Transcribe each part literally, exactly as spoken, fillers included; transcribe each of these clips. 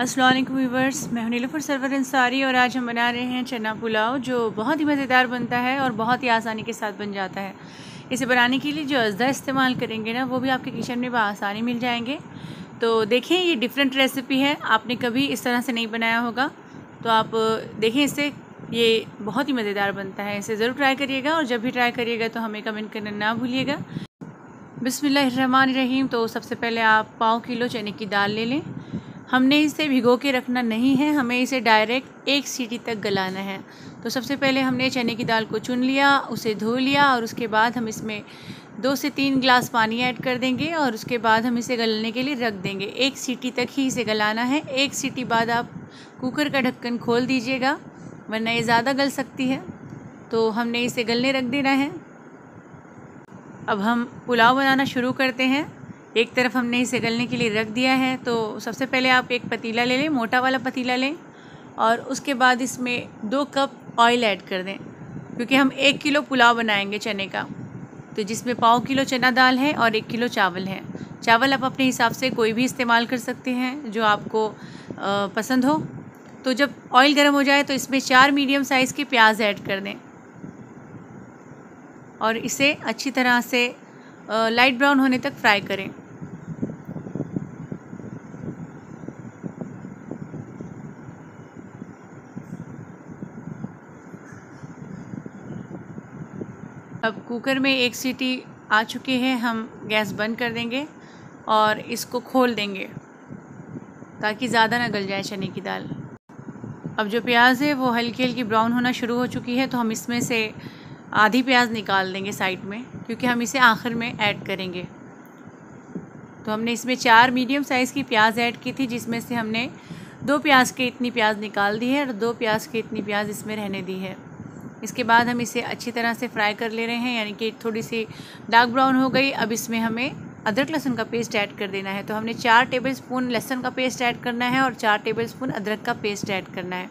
अस्सलाम वालेकुम व्यूअर्स, मैं हूं नीलोफर सरवर अंसारी और आज हम बना रहे हैं चना पुलाव जो बहुत ही मज़ेदार बनता है और बहुत ही आसानी के साथ बन जाता है। इसे बनाने के लिए जो अज़दा इस्तेमाल करेंगे ना, वो भी आपके किचन में आसानी मिल जाएंगे। तो देखें, ये डिफरेंट रेसिपी है, आपने कभी इस तरह से नहीं बनाया होगा, तो आप देखें इसे, ये बहुत ही मज़ेदार बनता है। इसे ज़रूर ट्राई करिएगा और जब भी ट्राई करिएगा तो हमें कमेंट करना ना भूलिएगा। बिस्मिल्लाहिर्रहमानिर्रहीम। तो सबसे पहले आप पाव किलो चने की दाल ले लें। हमने इसे भिगो के रखना नहीं है, हमें इसे डायरेक्ट एक सीटी तक गलाना है। तो सबसे पहले हमने चने की दाल को चुन लिया, उसे धो लिया और उसके बाद हम इसमें दो से तीन गिलास पानी ऐड कर देंगे और उसके बाद हम इसे गलने के लिए रख देंगे। एक सीटी तक ही इसे गलाना है। एक सीटी बाद आप कुकर का ढक्कन खोल दीजिएगा, वरना ये ज़्यादा गल सकती है। तो हमने इसे गलने रख देना है। अब हम पुलाव बनाना शुरू करते हैं। एक तरफ हमने इसे गलने के लिए रख दिया है। तो सबसे पहले आप एक पतीला ले लें, मोटा वाला पतीला लें और उसके बाद इसमें दो कप ऑयल ऐड कर दें, क्योंकि हम एक किलो पुलाव बनाएंगे चने का, तो जिसमें पाव किलो चना दाल है और एक किलो चावल है। चावल आप अपने हिसाब से कोई भी इस्तेमाल कर सकते हैं जो आपको पसंद हो। तो जब ऑयल गर्म हो जाए तो इसमें चार मीडियम साइज़ के प्याज ऐड कर दें और इसे अच्छी तरह से लाइट ब्राउन होने तक फ्राई करें। अब कुकर में एक सीटी आ चुकी है, हम गैस बंद कर देंगे और इसको खोल देंगे ताकि ज़्यादा ना गल जाए चने की दाल। अब जो प्याज है वो हल्की हल्की ब्राउन होना शुरू हो चुकी है, तो हम इसमें से आधी प्याज निकाल देंगे साइड में, क्योंकि हम इसे आखिर में ऐड करेंगे। तो हमने इसमें चार मीडियम साइज़ की प्याज ऐड की थी, जिसमें से हमने दो प्याज के इतनी प्याज निकाल दी है और दो प्याज के इतनी प्याज इसमें रहने दी है। इसके बाद हम इसे अच्छी तरह से फ्राई कर ले रहे हैं, यानी कि थोड़ी सी डार्क ब्राउन हो गई। अब इसमें हमें अदरक लहसुन का पेस्ट ऐड कर देना है। तो हमने चार टेबलस्पून लहसुन का पेस्ट ऐड करना है और चार टेबलस्पून अदरक का पेस्ट ऐड करना है,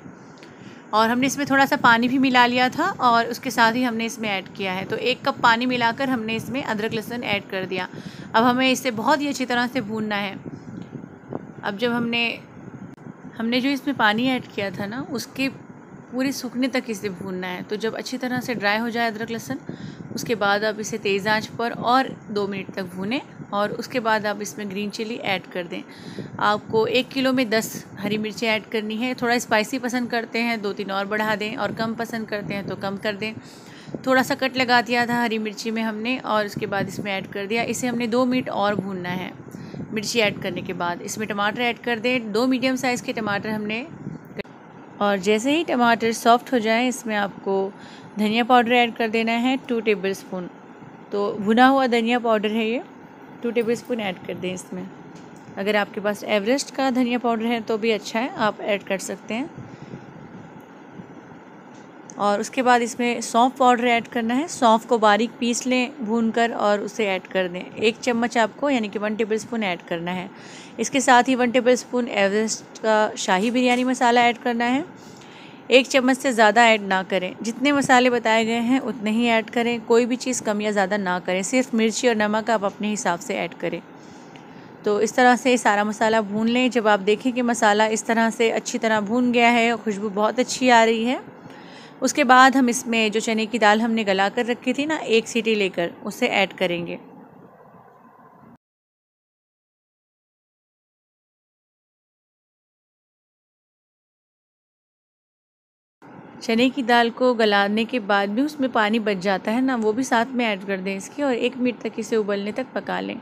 और हमने इसमें थोड़ा सा पानी भी मिला लिया था और उसके साथ ही हमने इसमें ऐड किया है। तो एक कप पानी मिलाकर हमने इसमें अदरक लहसुन ऐड कर दिया। अब हमें इसे बहुत ही अच्छी तरह से भूनना है। अब जब हमने हमने जो इसमें पानी ऐड किया था ना, उसके पूरे सूखने तक इसे भूनना है। तो जब अच्छी तरह से ड्राई हो जाए अदरक लहसुन, उसके बाद आप इसे तेज़ आंच पर और दो मिनट तक भूनें और उसके बाद आप इसमें ग्रीन चिली ऐड कर दें। आपको एक किलो में दस हरी मिर्चें ऐड करनी है। थोड़ा स्पाइसी पसंद करते हैं दो तीन और बढ़ा दें, और कम पसंद करते हैं तो कम कर दें। थोड़ा सा कट लगा दिया था हरी मिर्ची में हमने और उसके बाद इसमें ऐड कर दिया। इसे हमने दो मिनट और भूनना है। मिर्ची ऐड करने के बाद इसमें टमाटर ऐड कर दें। दो मीडियम साइज़ के टमाटर हमने, और जैसे ही टमाटर सॉफ्ट हो जाए इसमें आपको धनिया पाउडर ऐड कर देना है, टू टेबलस्पून। तो भुना हुआ धनिया पाउडर है ये, टू टेबलस्पून ऐड कर दें इसमें। अगर आपके पास एवरेस्ट का धनिया पाउडर है तो भी अच्छा है, आप ऐड कर सकते हैं। और उसके बाद इसमें सौंफ पाउडर ऐड करना है। सौंफ को बारीक पीस लें भूनकर और उसे ऐड कर दें। एक चम्मच आपको, यानी कि वन टेबलस्पून ऐड करना है। इसके साथ ही वन टेबलस्पून एवरेस्ट का शाही बिरयानी मसाला ऐड करना है। एक चम्मच से ज़्यादा ऐड ना करें। जितने मसाले बताए गए हैं उतने ही ऐड करें, कोई भी चीज़ कम या ज़्यादा ना करें। सिर्फ मिर्ची और नमक आप अपने हिसाब से ऐड करें। तो इस तरह से सारा मसाला भून लें। जब आप देखें कि मसाला इस तरह से अच्छी तरह भून गया है, खुशबू बहुत अच्छी आ रही है, उसके बाद हम इसमें जो चने की दाल हमने गला कर रखी थी ना, एक सीटी लेकर उसे ऐड करेंगे। चने की दाल को गलाने के बाद भी उसमें पानी बच जाता है ना, वो भी साथ में ऐड कर दें इसकी, और एक मिनट तक इसे उबलने तक पका लें।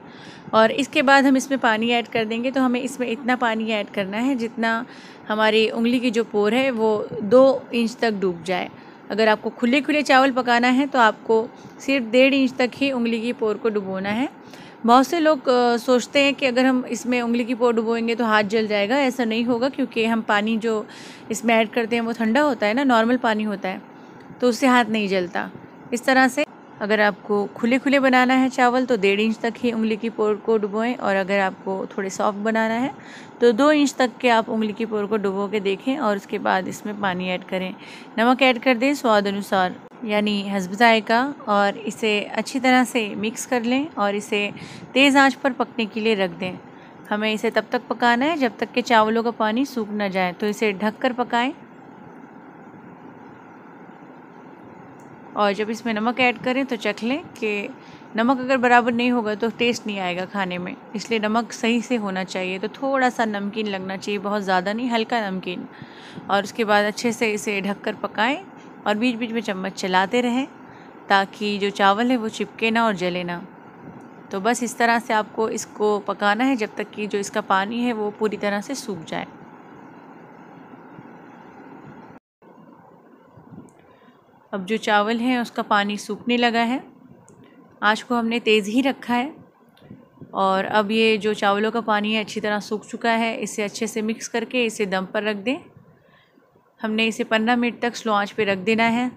और इसके बाद हम इसमें पानी ऐड कर देंगे। तो हमें इसमें इतना पानी ऐड करना है जितना हमारी उंगली की जो पोर है वो दो इंच तक डूब जाए। अगर आपको खुले खुले चावल पकाना है तो आपको सिर्फ डेढ़ इंच तक ही उंगली की पोर को डुबोना है। बहुत से लोग सोचते हैं कि अगर हम इसमें उंगली की पोर डुबोएंगे तो हाथ जल जाएगा। ऐसा नहीं होगा, क्योंकि हम पानी जो इसमें ऐड करते हैं वो ठंडा होता है ना, नॉर्मल पानी होता है, तो उससे हाथ नहीं जलता। इस तरह से अगर आपको खुले खुले बनाना है चावल तो डेढ़ इंच तक ही उंगली की पोर को डुबोएं, और अगर आपको थोड़े सॉफ्ट बनाना है तो दो इंच तक के आप उंगली की पोर को डुबो के देखें। और उसके बाद इसमें पानी ऐड करें, नमक ऐड कर दें स्वाद अनुसार, यानी हस्ब जायका, और इसे अच्छी तरह से मिक्स कर लें और इसे तेज़ आंच पर पकने के लिए रख दें। हमें इसे तब तक पकाना है जब तक कि चावलों का पानी सूख ना जाए, तो इसे ढककर पकाएं। और जब इसमें नमक ऐड करें तो चख लें कि नमक अगर बराबर नहीं होगा तो टेस्ट नहीं आएगा खाने में, इसलिए नमक सही से होना चाहिए। तो थोड़ा सा नमकीन लगना चाहिए, बहुत ज़्यादा नहीं, हल्का नमकीन। और उसके बाद अच्छे से इसे ढककर पकाएं और बीच बीच में चम्मच चलाते रहें ताकि जो चावल है वो चिपके ना और जले ना। तो बस इस तरह से आपको इसको पकाना है जब तक कि जो इसका पानी है वो पूरी तरह से सूख जाए। अब जो चावल है उसका पानी सूखने लगा है, आँच को हमने तेज़ ही रखा है। और अब ये जो चावलों का पानी है अच्छी तरह सूख चुका है, इसे अच्छे से मिक्स करके इसे दम पर रख दें। हमने इसे पंद्रह मिनट तक स्लो आँच पे रख देना है।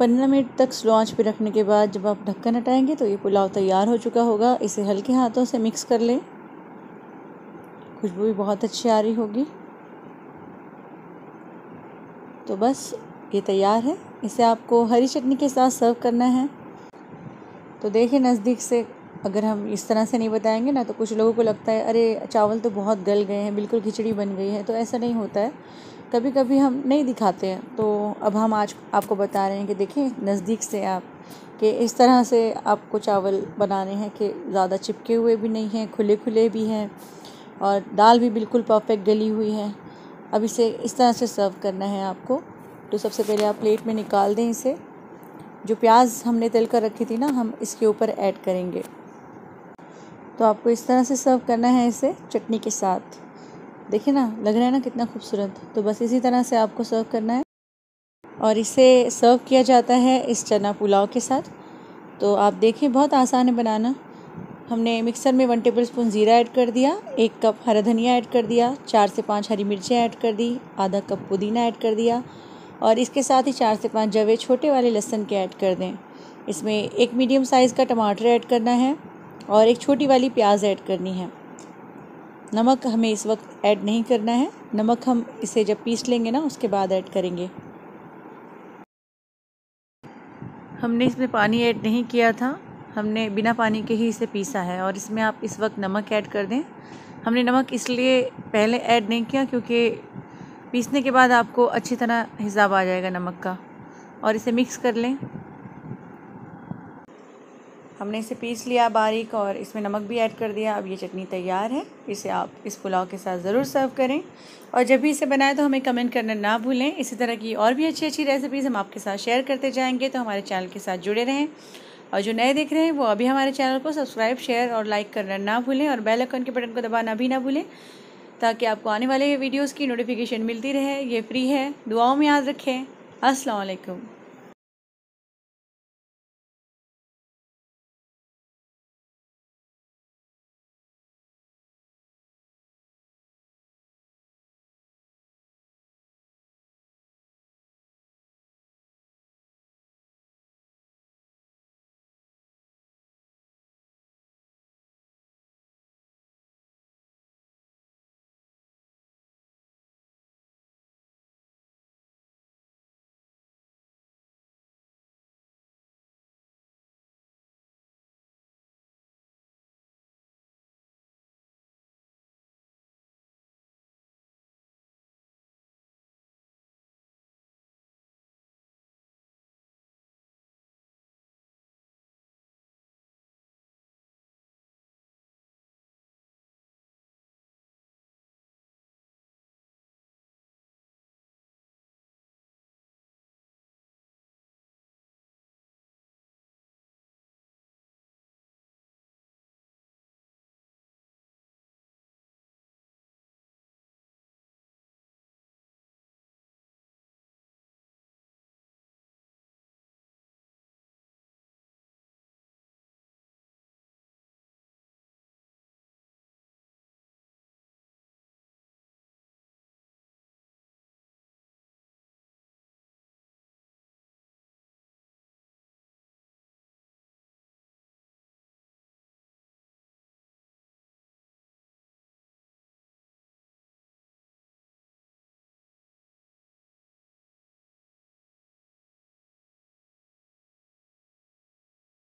पंद्रह मिनट तक स्लो आँच पे रखने के बाद जब आप ढक्कन हटाएंगे तो ये पुलाव तैयार हो चुका होगा। इसे हल्के हाथों से मिक्स कर लें, खुशबू भी बहुत अच्छी आ रही होगी। तो बस ये तैयार है, इसे आपको हरी चटनी के साथ सर्व करना है। तो देखिए नज़दीक से, अगर हम इस तरह से नहीं बताएंगे ना तो कुछ लोगों को लगता है अरे चावल तो बहुत गल गए हैं, बिल्कुल खिचड़ी बन गई है। तो ऐसा नहीं होता है, कभी कभी हम नहीं दिखाते हैं। तो अब हम आज आपको बता रहे हैं कि देखिए नज़दीक से आप कि इस तरह से आपको चावल बनाने हैं कि ज़्यादा चिपके हुए भी नहीं हैं, खुले खुले भी हैं, और दाल भी बिल्कुल परफेक्ट गली हुई है। अब इसे इस तरह से सर्व करना है आपको। तो सबसे पहले आप प्लेट में निकाल दें इसे। जो प्याज हमने तल कर रखी थी ना, हम इसके ऊपर ऐड करेंगे। तो आपको इस तरह से सर्व करना है इसे चटनी के साथ। देखिए ना, लग रहा है ना कितना खूबसूरत। तो बस इसी तरह से आपको सर्व करना है। और इसे सर्व किया जाता है इस चना पुलाव के साथ। तो आप देखिए बहुत आसान है बनाना। हमने मिक्सर में वन टेबलस्पून ज़ीरा ऐड कर दिया, एक कप हरा धनिया ऐड कर दिया, चार से पाँच हरी मिर्चें ऐड कर दी, आधा कप पुदीना ऐड कर दिया, और इसके साथ ही चार से पाँच जवे छोटे वाले लहसुन के ऐड कर दें। इसमें एक मीडियम साइज़ का टमाटर ऐड करना है और एक छोटी वाली प्याज ऐड करनी है। नमक हमें इस वक्त ऐड नहीं करना है, नमक हम इसे जब पीस लेंगे ना उसके बाद ऐड करेंगे। हमने इसमें पानी ऐड नहीं किया था, हमने बिना पानी के ही इसे पीसा है। और इसमें आप इस वक्त नमक ऐड कर दें। हमने नमक इसलिए पहले ऐड नहीं किया क्योंकि पीसने के बाद आपको अच्छी तरह हिसाब आ जाएगा नमक का। और इसे मिक्स कर लें। हमने इसे पीस लिया बारीक और इसमें नमक भी ऐड कर दिया। अब ये चटनी तैयार है। इसे आप इस पुलाव के साथ ज़रूर सर्व करें। और जब भी इसे बनाएं तो हमें कमेंट करना ना भूलें। इसी तरह की और भी अच्छी अच्छी रेसिपीज़ हम आपके साथ शेयर करते जाएंगे, तो हमारे चैनल के साथ जुड़े रहें। और जो नए देख रहे हैं वो अभी हमारे चैनल को सब्सक्राइब, शेयर और लाइक करना ना भूलें, और बेल आइकन के बटन को दबाना भी ना भूलें ताकि आपको आने वाले वीडियोस की नोटिफिकेशन मिलती रहे। ये फ्री है। दुआओं में याद रखें। अस्सलाम वालेकुम।